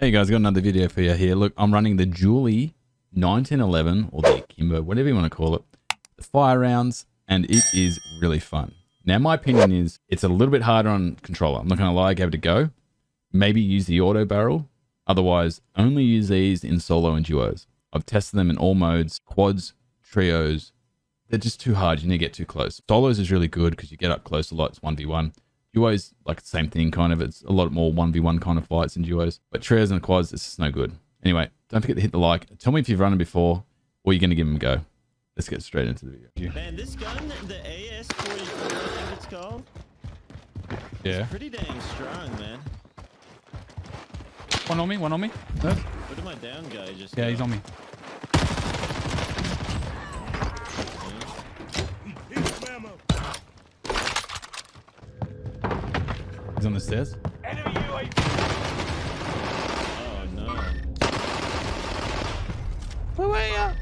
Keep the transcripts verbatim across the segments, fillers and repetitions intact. Hey guys, got another video for you here. Look, I'm running the Julie nineteen eleven, or the Akimbo, whatever you want to call it, the fire rounds, and it is really fun. Now, my opinion is it's a little bit harder on controller. I'm not going to lie, I gave it a go. Maybe use the auto barrel. Otherwise, only use these in solo and duos. I've tested them in all modes, quads, trios. They're just too hard. You need to get too close. Solos is really good because you get up close a lot. It's one v one. Duos, like the same thing, kind of. It's a lot more one v one kind of fights in duos. But trios and quads, it's just no good. Anyway, don't forget to hit the like. Tell me if you've run them before or you're going to give them a go. Let's get straight into the video. Man, this gun, the A S forty-four, I think it's called. Yeah. It's pretty dang strong, man. One on me, one on me. No. What did my down guy just Yeah, go? He's on me. He's on the stairs. Enemy U A V. Oh no. Where were ya?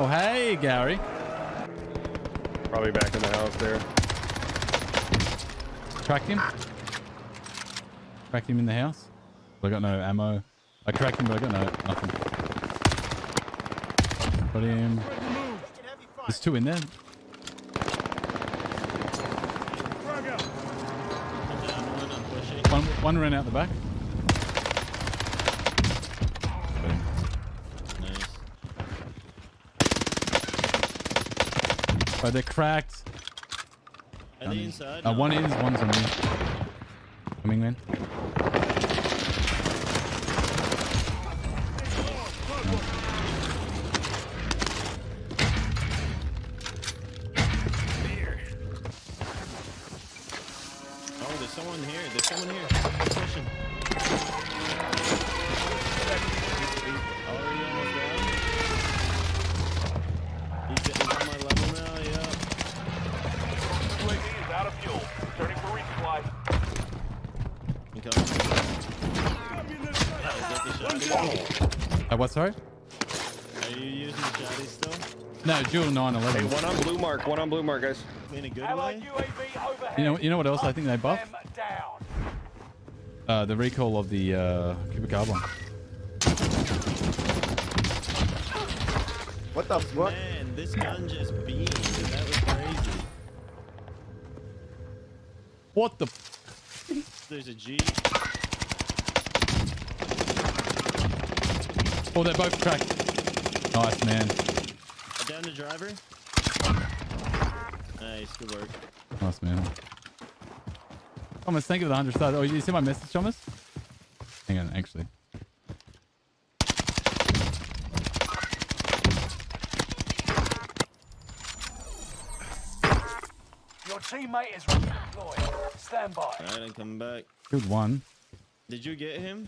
Oh hey Gary. Probably back in the house there. Cracked him. Cracked him in the house. I got no ammo. I cracked him but I got no nothing. Got him. There's two in there. One, one ran out the back. Nice. Oh, they're cracked. Are um, they inside? Uh, no. One is, one's on me. Coming in. There's someone here. There's someone here. Pushing. Already almost down. He's getting on my level now. Yeah. U A V is out of fuel. Turning for resupply. Incoming. Oh, what? Sorry. Are you using the shotty still? No, dual nine eleven. Hey, one on blue mark. One on blue mark, guys. In a good way. You know, you know what else I think they buffed? Uh, the recall of the uh, Cooper Carbon. What the fuck? Man, this gun just beamed. That was crazy. What the? F There's a G. Oh, they're both cracked. Nice, man. Down the driver. Nice, good work. Nice, man. Thomas, thank you for the one hundred stars. Oh, you see my message, Thomas? Hang on, actually. Your teammate is redeployed. Stand by. All right, I'm coming back. Good one. Did you get him?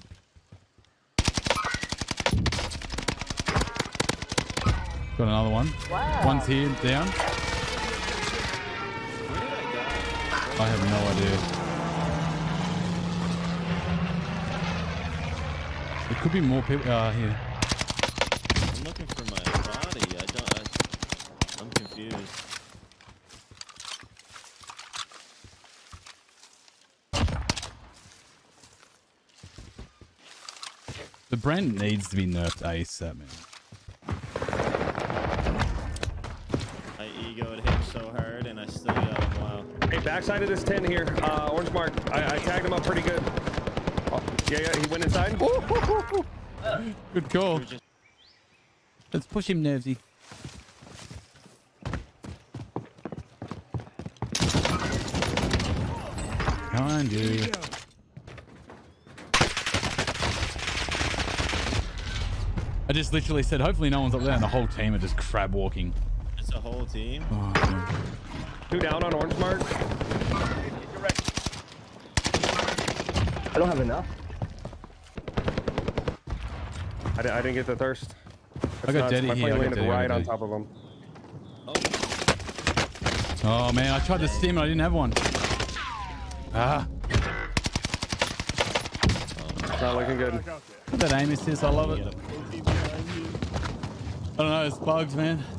Got another one. Wow. One's here, down. I have no idea. There could be more people uh, here. I'm looking for my body. I don't. I, I'm confused. The brand needs to be nerfed ASAP, man. I egoed him so hard, and I still got him. Wow. Hey, backside of this tent here, uh, orange mark. I, I tagged him up pretty good. Oh, yeah, yeah, he went inside. Ooh, ooh, ooh, ooh. Good call. Let's push him, Nervsy. Come on, dude. I just literally said, hopefully no one's up there, and the whole team are just crab walking. It's a whole team. Oh, man. Two down on orange mark. I don't have enough. I, I didn't get the thirst. That's I got dead here. I got right on top of him. Oh. Oh man, I tried to steam and I didn't have one. Ah. It's not looking good. That aim assist, I love it. I don't know, it's bugs, man.